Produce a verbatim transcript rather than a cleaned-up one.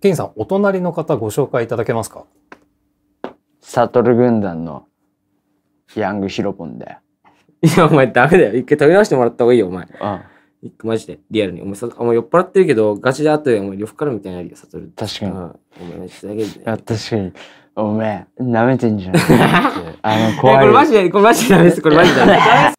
ケインさん、お隣の方ご紹介いただけますか？サトル軍団のヤングヒロポンだよ。いや、お前ダメだよ。一回食べ直してもらった方がいいよ、お前。ああ、マジでリアルにお前さ、お前酔っ払ってるけどガチで後でお前呂布カルみたいになるよ、サトル。確かに。お前してあげるね。確かに。お前舐めてんじゃん。あの怖い。これマジでこれマジでダメです。これマジでダメです。